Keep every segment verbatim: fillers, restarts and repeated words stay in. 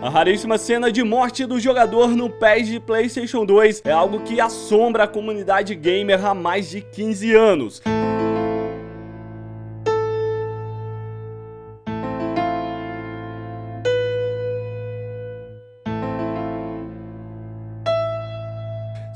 A raríssima cena de morte do jogador no P E S de PlayStation dois é algo que assombra a comunidade gamer há mais de quinze anos.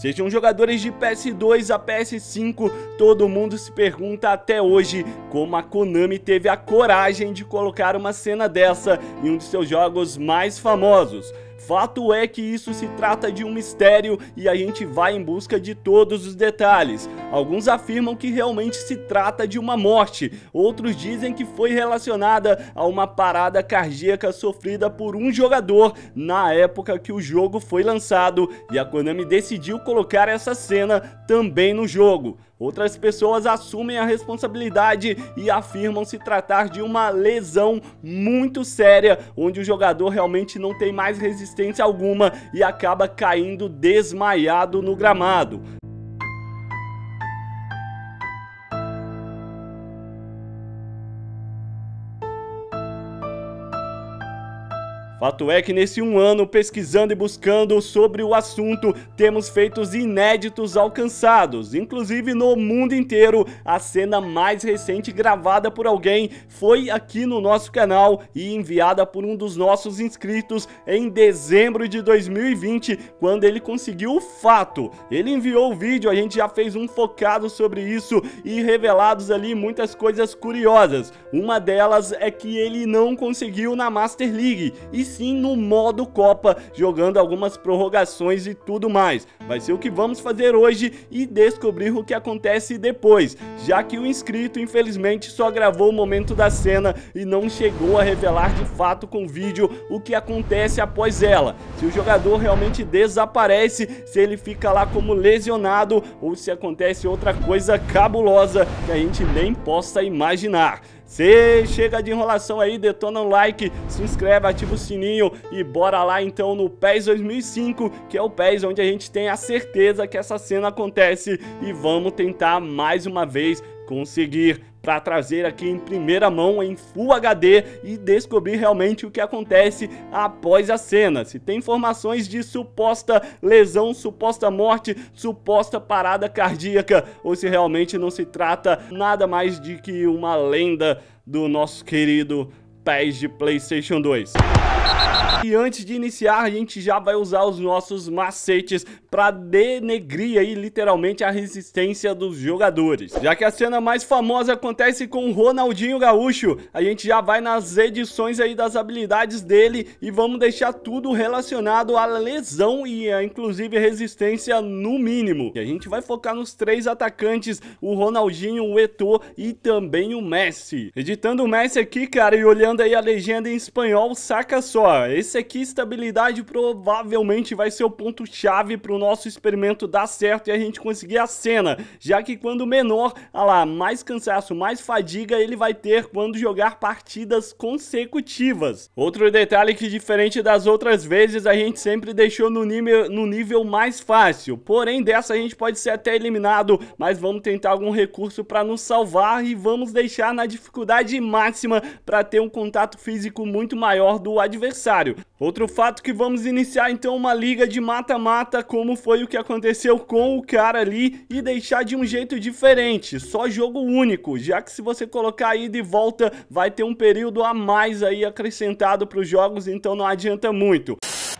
Sejam jogadores de P S dois a P S cinco, todo mundo se pergunta até hoje como a Konami teve a coragem de colocar uma cena dessa em um de seus jogos mais famosos. Fato é que isso se trata de um mistério e a gente vai em busca de todos os detalhes. Alguns afirmam que realmente se trata de uma morte, outros dizem que foi relacionada a uma parada cardíaca sofrida por um jogador na época que o jogo foi lançado e a Konami decidiu colocar essa cena também no jogo. Outras pessoas assumem a responsabilidade e afirmam se tratar de uma lesão muito séria, onde o jogador realmente não tem mais resistência alguma e acaba caindo desmaiado no gramado. Fato é que nesse um ano, pesquisando e buscando sobre o assunto, temos feitos inéditos alcançados. Inclusive no mundo inteiro, a cena mais recente gravada por alguém foi aqui no nosso canal e enviada por um dos nossos inscritos em dezembro de dois mil e vinte, quando ele conseguiu o fato. Ele enviou o vídeo, a gente já fez um focado sobre isso e revelados ali muitas coisas curiosas. Uma delas é que ele não conseguiu na Master League, e sim no modo Copa, jogando algumas prorrogações e tudo mais. Vai ser o que vamos fazer hoje e descobrir o que acontece depois, já que o inscrito infelizmente só gravou o momento da cena e não chegou a revelar de fato com o vídeo o que acontece após ela, se o jogador realmente desaparece, se ele fica lá como lesionado ou se acontece outra coisa cabulosa que a gente nem possa imaginar. Cê chega de enrolação aí, detona o like, se inscreve, ativa o sininho e bora lá então no PES dois mil e cinco, que é o PES onde a gente tem a certeza que essa cena acontece e vamos tentar mais uma vez conseguir para trazer aqui em primeira mão em Full H D e descobrir realmente o que acontece após a cena. Se tem informações de suposta lesão, suposta morte, suposta parada cardíaca ou se realmente não se trata nada mais de que uma lenda do nosso querido P E S de PlayStation dois. E antes de iniciar, a gente já vai usar os nossos macetes para denegrir aí literalmente a resistência dos jogadores. Já que a cena mais famosa acontece com o Ronaldinho Gaúcho, a gente já vai nas edições aí das habilidades dele e vamos deixar tudo relacionado à lesão e a, inclusive resistência no mínimo. E a gente vai focar nos três atacantes, o Ronaldinho, o Eto'o e também o Messi. Editando o Messi aqui, cara, e olhando aí a legenda em espanhol, saca só, esse aqui, estabilidade, provavelmente vai ser o ponto-chave para o nosso experimento dar certo e a gente conseguir a cena, já que quando menor, olha lá, mais cansaço, mais fadiga ele vai ter quando jogar partidas consecutivas. Outro detalhe que, diferente das outras vezes, a gente sempre deixou no nível, no nível mais fácil, porém dessa a gente pode ser até eliminado, mas vamos tentar algum recurso para nos salvar e vamos deixar na dificuldade máxima para ter um contato físico muito maior do adversário. Outro fato que vamos iniciar então uma liga de mata-mata, como foi o que aconteceu com o cara ali, e deixar de um jeito diferente, só jogo único, já que se você colocar aí de volta vai ter um período a mais aí acrescentado para os jogos, então não adianta muito.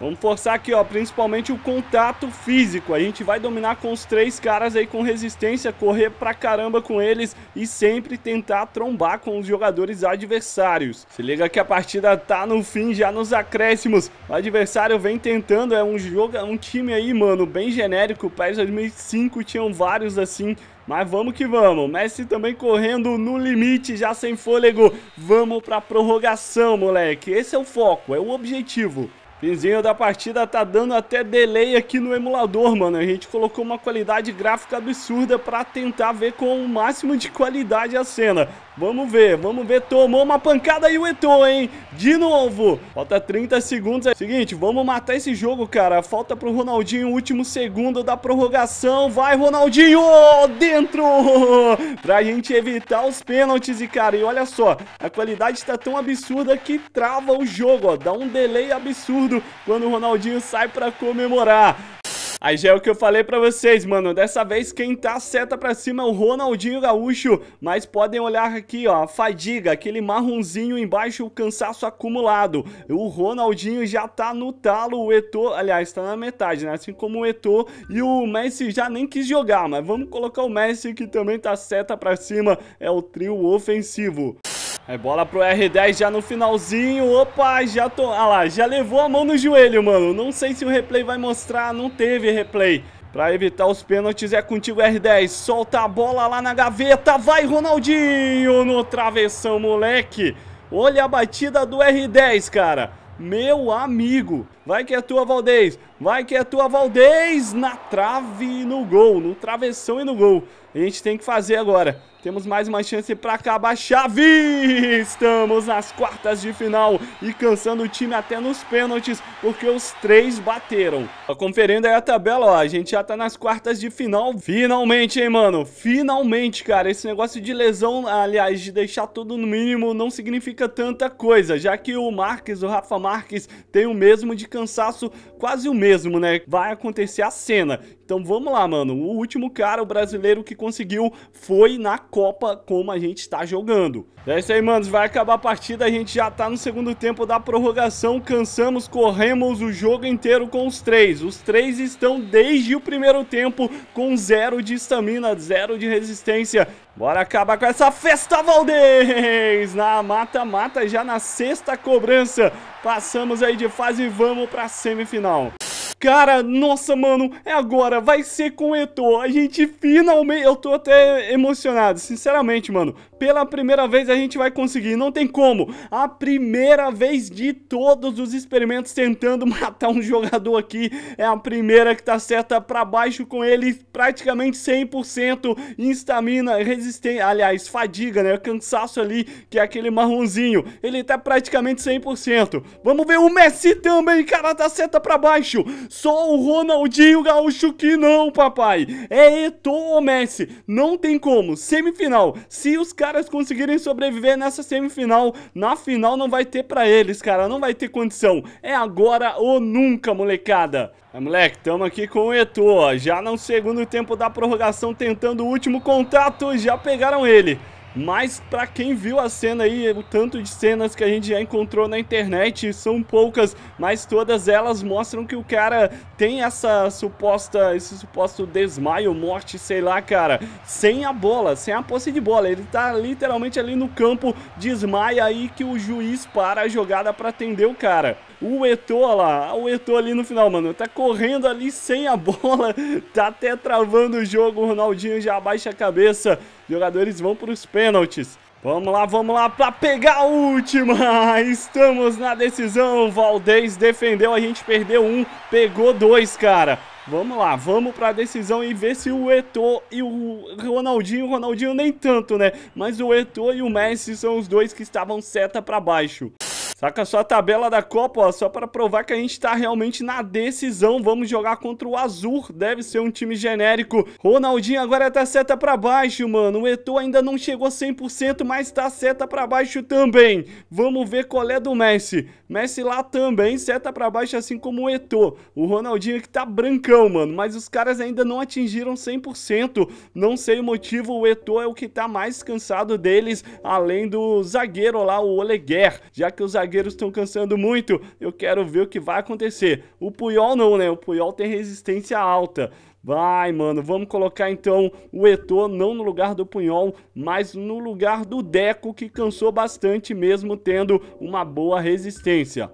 Vamos forçar aqui, ó, principalmente o contato físico. A gente vai dominar com os três caras aí com resistência, correr pra caramba com eles e sempre tentar trombar com os jogadores adversários. Se liga que a partida tá no fim, já nos acréscimos. O adversário vem tentando, é um jogo, é um time aí, mano, bem genérico. O PES dois mil e cinco tinham vários assim. Mas vamos que vamos, Messi também correndo no limite, já sem fôlego. Vamos pra prorrogação, moleque. Esse é o foco, é o objetivo. Finzinho da partida, tá dando até delay aqui no emulador, mano. A gente colocou uma qualidade gráfica absurda pra tentar ver com o máximo de qualidade a cena. Vamos ver, vamos ver. Tomou uma pancada e o Eto'o, hein? De novo. Falta trinta segundos. Seguinte, vamos matar esse jogo, cara. Falta pro Ronaldinho o último segundo da prorrogação. Vai, Ronaldinho! Dentro! Pra gente evitar os pênaltis, e cara, e olha só. A qualidade tá tão absurda que trava o jogo, ó. Dá um delay absurdo quando o Ronaldinho sai pra comemorar. Aí já é o que eu falei pra vocês, mano. Dessa vez quem tá seta pra cima é o Ronaldinho Gaúcho. Mas podem olhar aqui, ó, a fadiga, aquele marronzinho embaixo, o cansaço acumulado. O Ronaldinho já tá no talo, o Eto'o, aliás, tá na metade, né? Assim como o Eto'o, e o Messi já nem quis jogar. Mas vamos colocar o Messi, que também tá seta pra cima. É o trio ofensivo. É bola pro R dez já no finalzinho. Opa, já tô... Ah lá, já levou a mão no joelho, mano. Não sei se o replay vai mostrar, não teve replay. Pra evitar os pênaltis é contigo, R dez. Solta a bola lá na gaveta. Vai, Ronaldinho, no travessão, moleque. Olha a batida do R dez, cara. Meu amigo. Vai que é tua, Valdez. Vai que é tua, Valdez. Na trave e no gol. No travessão e no gol. A gente tem que fazer agora. Temos mais uma chance pra acabar a chave. Estamos nas quartas de final e cansando o time até nos pênaltis, porque os três bateram. Ó, conferindo aí a tabela, ó, a gente já tá nas quartas de final. Finalmente, hein, mano? Finalmente, cara. Esse negócio de lesão, aliás, de deixar tudo no mínimo, não significa tanta coisa, já que o Marques, o Rafa Marques, tem o mesmo de cansaço, quase o mesmo, né? Vai acontecer a cena. Então vamos lá, mano. O último cara, o brasileiro, que conseguiu foi na Copa, como a gente tá jogando. É isso aí, manos. Vai acabar a partida. A gente já tá no segundo tempo da prorrogação. Cansamos, corremos o jogo inteiro com os três. Os três estão desde o primeiro tempo com zero de estamina, zero de resistência. Bora acabar com essa festa, Valdez! Na mata-mata, já na sexta cobrança. Passamos aí de fase e vamos pra semifinal. Cara, nossa, mano, é agora, vai ser com o Eto'o, a gente finalmente, eu tô até emocionado, sinceramente, mano, pela primeira vez a gente vai conseguir, não tem como, a primeira vez de todos os experimentos tentando matar um jogador aqui, é a primeira que tá certa pra baixo com ele, praticamente cem por cento, estamina, resistência, aliás, fadiga, né, cansaço ali, que é aquele marronzinho, ele tá praticamente cem por cento, vamos ver o Messi também, cara, tá certa pra baixo. Só o Ronaldinho Gaúcho que não, papai. É Eto'o, Messi. Não tem como. Semifinal. Se os caras conseguirem sobreviver nessa semifinal, na final não vai ter pra eles, cara. Não vai ter condição. É agora ou nunca, molecada. É, moleque, tamo aqui com o Eto'o. Já no segundo tempo da prorrogação, tentando o último contato. Já pegaram ele. Mas pra quem viu a cena aí, o tanto de cenas que a gente já encontrou na internet, são poucas, mas todas elas mostram que o cara tem essa suposta, esse suposto desmaio, morte, sei lá, cara, sem a bola, sem a posse de bola, ele tá literalmente ali no campo, desmaia aí que o juiz para a jogada pra atender o cara. O Eto'o lá, o Eto'o ali no final, mano, tá correndo ali sem a bola, tá até travando o jogo, o Ronaldinho já abaixa a cabeça, jogadores vão pros pênaltis. Vamos lá, vamos lá, pra pegar a última, estamos na decisão, Valdez defendeu, a gente perdeu um, pegou dois, cara. Vamos lá, vamos pra decisão e ver se o Eto'o e o Ronaldinho, o Ronaldinho nem tanto, né, mas o Eto'o e o Messi são os dois que estavam seta pra baixo. Saca só a tabela da Copa, ó, só para provar que a gente tá realmente na decisão. Vamos jogar contra o Azul, deve ser um time genérico. Ronaldinho agora tá seta pra baixo, mano. O Eto'o ainda não chegou cem por cento, mas tá seta pra baixo também. Vamos ver qual é do Messi. Messi lá também, seta pra baixo, assim como o Eto'o. O Ronaldinho que tá brancão, mano, mas os caras ainda não atingiram cem por cento. Não sei o motivo, o Eto'o é o que tá mais cansado deles, além do zagueiro lá, o Oleguer, já que o zagueiro... zagueiros estão cansando muito, eu quero ver o que vai acontecer. O Puyol não, né? O Puyol tem resistência alta. Vai, mano, vamos colocar então o Eto'o, não no lugar do Puyol, mas no lugar do Deco, que cansou bastante mesmo tendo uma boa resistência.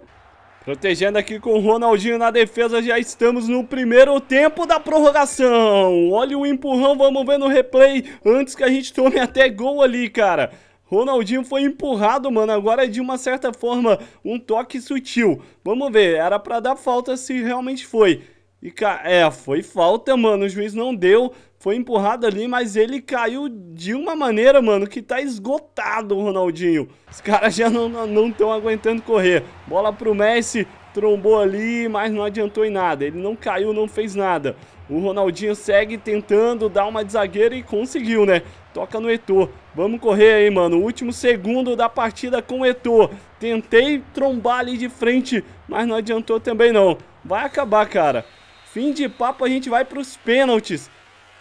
Protegendo aqui com o Ronaldinho na defesa, já estamos no primeiro tempo da prorrogação. Olha o empurrão, vamos ver no replay, antes que a gente tome até gol ali, cara. Ronaldinho foi empurrado, mano, agora é de uma certa forma um toque sutil. Vamos ver, era pra dar falta se realmente foi. E ca... É, foi falta, mano, o juiz não deu, foi empurrado ali, mas ele caiu de uma maneira, mano, que tá esgotado o Ronaldinho. Os caras já não estão não, não aguentando correr. Bola pro Messi, trombou ali, mas não adiantou em nada, ele não caiu, não fez nada. O Ronaldinho segue tentando dar uma de zagueiro e conseguiu, né? Toca no Eto'o. Vamos correr aí, mano. Último segundo da partida com o Eto'o. Tentei trombar ali de frente, mas não adiantou também não. Vai acabar, cara. Fim de papo, a gente vai para os pênaltis.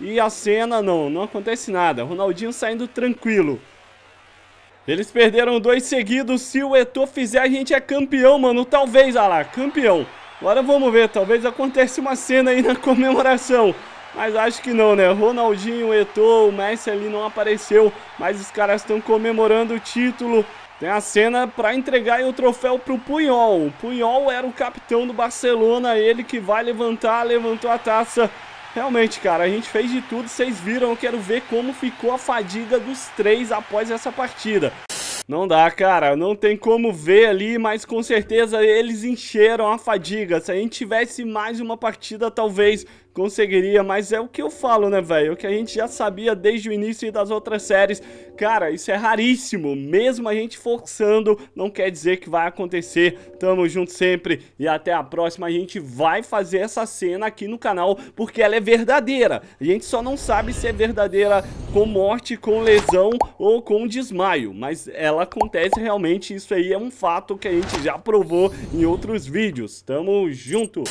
E a cena, não, não acontece nada. Ronaldinho saindo tranquilo. Eles perderam dois seguidos. Se o Eto'o fizer, a gente é campeão, mano. Talvez, olha lá, campeão. Agora vamos ver, talvez aconteça uma cena aí na comemoração, mas acho que não, né? Ronaldinho, Eto'o, o Messi ali não apareceu, mas os caras estão comemorando o título. Tem a cena para entregar aí o troféu pro Puyol. O Puyol era o capitão do Barcelona, ele que vai levantar, levantou a taça. Realmente, cara, a gente fez de tudo, vocês viram, eu quero ver como ficou a fadiga dos três após essa partida. Não dá, cara, não tem como ver ali, mas com certeza eles encheram a fadiga. Se a gente tivesse mais uma partida, talvez conseguiria, mas é o que eu falo, né, velho? O que a gente já sabia desde o início das outras séries. Cara, isso é raríssimo, mesmo a gente forçando, não quer dizer que vai acontecer. Tamo junto sempre e até a próxima. A gente vai fazer essa cena aqui no canal, porque ela é verdadeira. A gente só não sabe se é verdadeira com morte, com lesão ou com desmaio, mas ela acontece realmente, isso aí é um fato que a gente já provou em outros vídeos. Tamo junto!